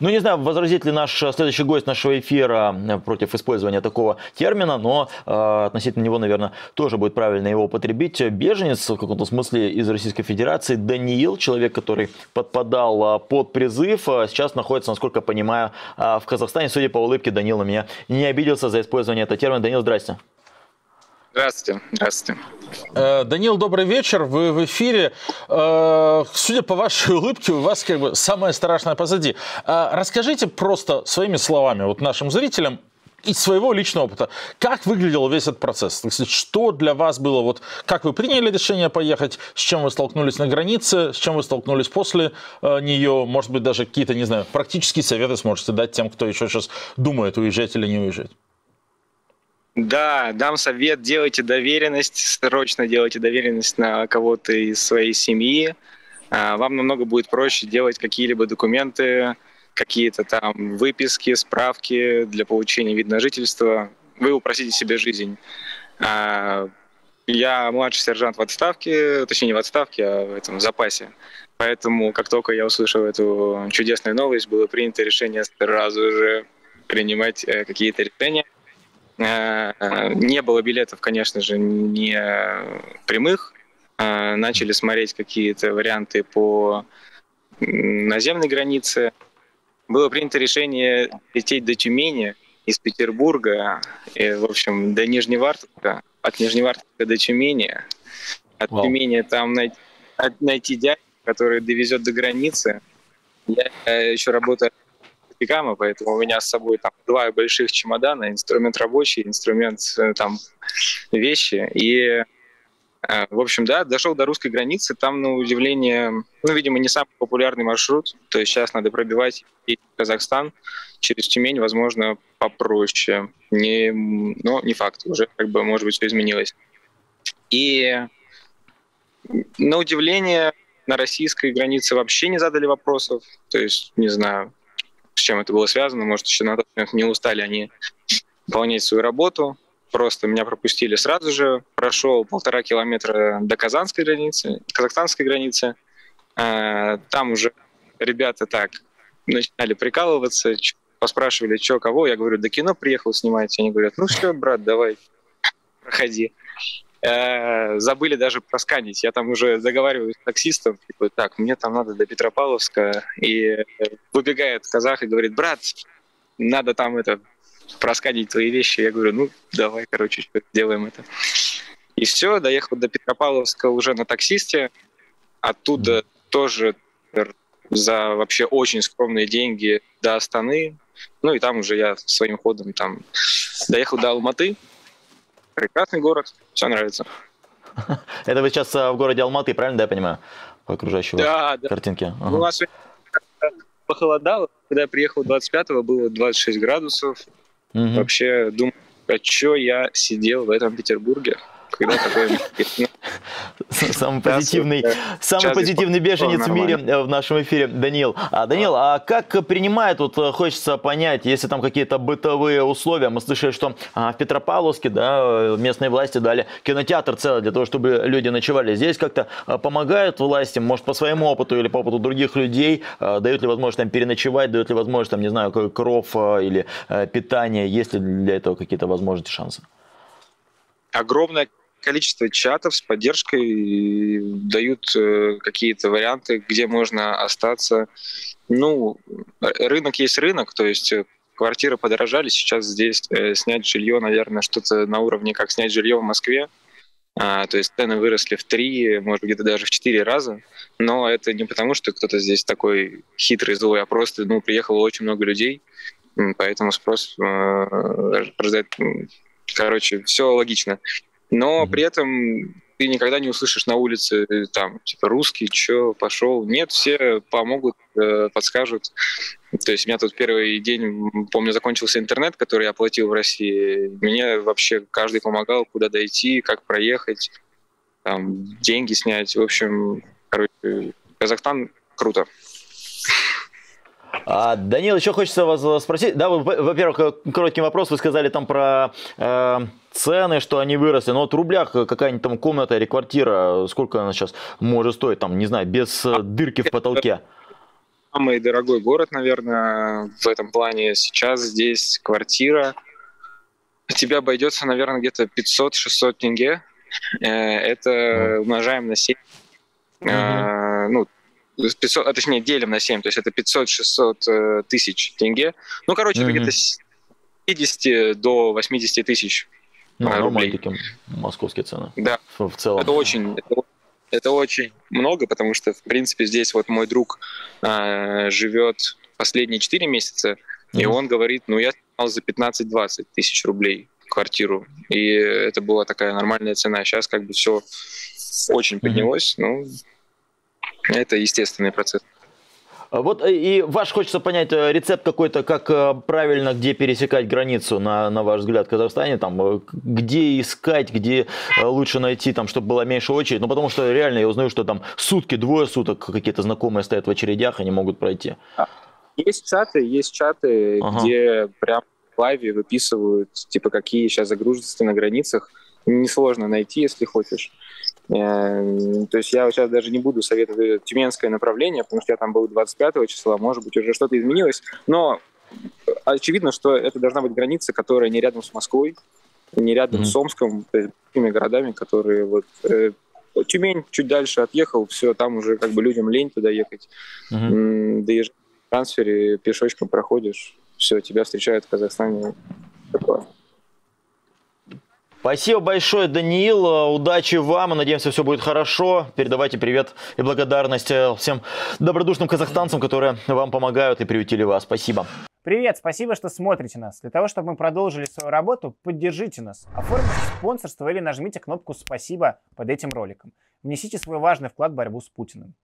Ну, не знаю, возразит ли наш следующий гость нашего эфира против использования такого термина, но относительно него, наверное, тоже будет правильно его употребить. Беженец, в каком-то смысле, из Российской Федерации, Даниил, человек, который подпадал под призыв, сейчас находится, насколько я понимаю, в Казахстане. Судя по улыбке, Даниил на меня не обиделся за использование этого термина. Даниил, здрасте. Здравствуйте. Здравствуйте. Даниил, добрый вечер. Вы в эфире. Судя по вашей улыбке, у вас как бы самое страшное позади. Расскажите просто своими словами вот нашим зрителям из своего личного опыта, как выглядел весь этот процесс? Что для вас было? Вот как вы приняли решение поехать? С чем вы столкнулись на границе? С чем вы столкнулись после нее? Может быть, даже какие-то, не знаю, практические советы сможете дать тем, кто еще сейчас думает, уезжать или не уезжать? Да, дам совет, делайте доверенность, срочно делайте доверенность на кого-то из своей семьи. Вам намного будет проще делать какие-либо документы, какие-то там выписки, справки для получения вида на жительство. Вы упростите себе жизнь. Я младший сержант в отставке, точнее не в отставке, а в этом запасе. Поэтому как только я услышал эту чудесную новость, было принято решение сразу же принимать какие-то решения. Не было билетов, конечно же, не прямых. Начали смотреть какие-то варианты по наземной границе. Было принято решение лететь до Тюмени из Петербурга, и, в общем, до Нижневартовска, от Нижневартовска до Тюмени. От Тюмени там найти дядю, который довезет до границы. Я еще работаю гамма, поэтому у меня с собой там два больших чемодана, инструмент рабочий, инструмент там вещи. И, в общем, да, дошел до русской границы, там, на удивление, ну, видимо, не самый популярный маршрут, то есть сейчас надо пробивать и Казахстан через Тюмень, возможно, попроще. Но не факт, уже, как бы, может быть, все изменилось. И, на удивление, на российской границе вообще не задали вопросов, то есть, не знаю, с чем это было связано, может, еще на тот момент не устали они выполнять свою работу, просто меня пропустили сразу же, прошел 1,5 километра до казахстанской границы, там уже ребята так начинали прикалываться, поспрашивали, что, кого, я говорю, да кино приехал снимать, они говорят, ну все, брат, давай, проходи. Забыли даже просканить. Я там уже договариваюсь с таксистом, типа, так, мне там надо до Петропавловска, и выбегает казах и говорит, брат, надо там это просканить твои вещи. Я говорю, ну, давай, короче, делаем это. И все, доехал до Петропавловска уже на таксисте, оттуда тоже за вообще очень скромные деньги до Астаны, ну и там уже я своим ходом там доехал до Алматы. Прекрасный город, все нравится. Это вы сейчас в городе Алматы, правильно, да, я понимаю? По окружающей картинке. У нас похолодало, когда я приехал 25-го, было 26 градусов. Вообще думаю, а что я сидел в этом Петербурге? Когда такой... Самый позитивный беженец в мире в нашем эфире, Даниил. Даниил, а как принимает, вот хочется понять, если там какие-то бытовые условия? Мы слышали, что в Петропавловске, да, местные власти дали кинотеатр целый для того, чтобы люди ночевали. Здесь как-то помогают власти, может, по своему опыту или по опыту других людей, дают ли возможность там переночевать, дают ли возможность, там, не знаю, кров или питание, есть ли для этого какие-то возможности, шансы? Огромное количество чатов с поддержкой дают какие-то варианты, где можно остаться. Ну, рынок есть рынок, то есть квартиры подорожали. Сейчас здесь снять жилье, наверное, что-то на уровне, как снять жилье в Москве. То есть цены выросли в 3, может, где-то даже в 4 раза. Но это не потому, что кто-то здесь такой хитрый, злой, а просто, ну, приехало очень много людей, поэтому спрос рождает... Короче, все логично. Но при этом ты никогда не услышишь на улице, там, типа, русский, чё, пошел. Нет, все помогут, подскажут. То есть у меня тут первый день, помню, закончился интернет, который я оплатил в России. Мне вообще каждый помогал, куда дойти, как проехать, там, деньги снять. В общем, короче, Казахстан круто. Даниил, еще хочется вас спросить. Да, во-первых, короткий вопрос. Вы сказали там про цены, что они выросли. Но вот в рублях какая-нибудь там комната или квартира, сколько она сейчас может стоить, там, не знаю, без дырки в потолке? Самый дорогой город, наверное, в этом плане. Сейчас здесь квартира тебе обойдется, наверное, где-то 500-600 тенге. Это умножаем на 7. Ну, 500, а точнее, делим на 7. То есть это 500-600 тысяч тенге. Ну, короче, это где-то с 50 до 80 тысяч рублей. Московские цены. Да. В целом. Это очень много, потому что, в принципе, здесь вот мой друг живет последние 4 месяца, и он говорит, ну, я снял за 15-20 тысяч рублей квартиру, и это была такая нормальная цена. Сейчас как бы все очень поднялось, ну, это естественный процесс. Вот и ваш, хочется понять, рецепт какой-то, как правильно, где пересекать границу, на ваш взгляд, в Казахстане, там, где искать, где лучше найти, там, чтобы была меньше очередь, ну, потому что реально я узнаю, что там сутки, двое суток какие-то знакомые стоят в очередях, они могут пройти. Есть чаты, где прям в лайве выписывают, типа, какие сейчас загруженности на границах, несложно найти, если хочешь. То есть я сейчас даже не буду советовать тюменское направление, потому что я там был 25 числа, может быть, уже что-то изменилось, но очевидно, что это должна быть граница, которая не рядом с Москвой, не рядом с Омском, то есть такими городами, которые вот... Тюмень чуть дальше отъехал, все, там уже как бы людям лень туда ехать, доезжаешь в трансфере, пешочком проходишь, все, тебя встречают в Казахстане. Спасибо большое, Даниил. Удачи вам. Надеемся, все будет хорошо. Передавайте привет и благодарность всем добродушным казахстанцам, которые вам помогают и приютили вас. Спасибо. Привет, спасибо, что смотрите нас. Для того, чтобы мы продолжили свою работу, поддержите нас. Оформите спонсорство или нажмите кнопку «Спасибо» под этим роликом. Внесите свой важный вклад в борьбу с Путиным.